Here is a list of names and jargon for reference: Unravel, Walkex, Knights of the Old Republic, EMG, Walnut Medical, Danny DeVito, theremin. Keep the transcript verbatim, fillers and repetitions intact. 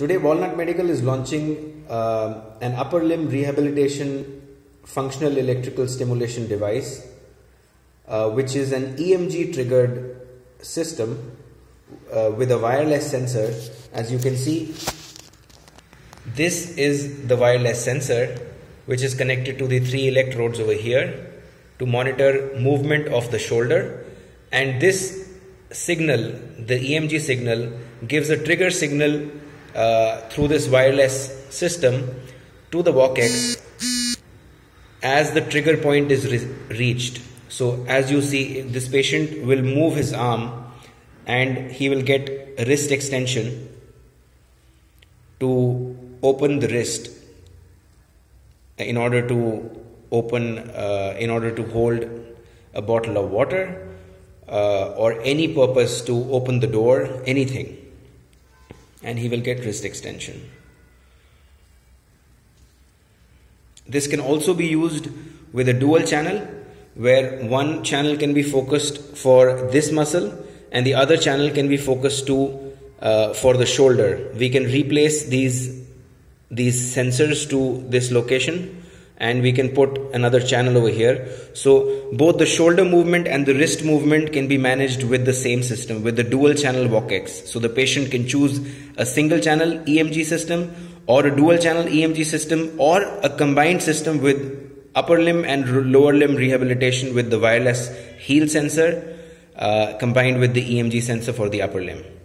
Today, Walnut Medical is launching uh, an upper limb rehabilitation functional electrical stimulation device, uh, which is an E M G triggered system uh, with a wireless sensor. As you can see, this is the wireless sensor, which is connected to the three electrodes over here to monitor movement of the shoulder. And this signal, the E M G signal, gives a trigger signal Uh, through this wireless system to the Walkex as the trigger point is re reached. So as you see, this patient will move his arm and he will get a wrist extension to open the wrist in order to open uh, in order to hold a bottle of water uh, or any purpose, to open the door, anything. And he will get wrist extension. This can also be used with a dual channel, where one channel can be focused for this muscle and the other channel can be focused to uh, for the shoulder. We can replace these these sensors to this location and we can put another channel over here. So both the shoulder movement and the wrist movement can be managed with the same system, with the dual channel Walkex. So the patient can choose a single channel E M G system or a dual channel E M G system or a combined system with upper limb and lower limb rehabilitation with the wireless heel sensor uh, combined with the E M G sensor for the upper limb.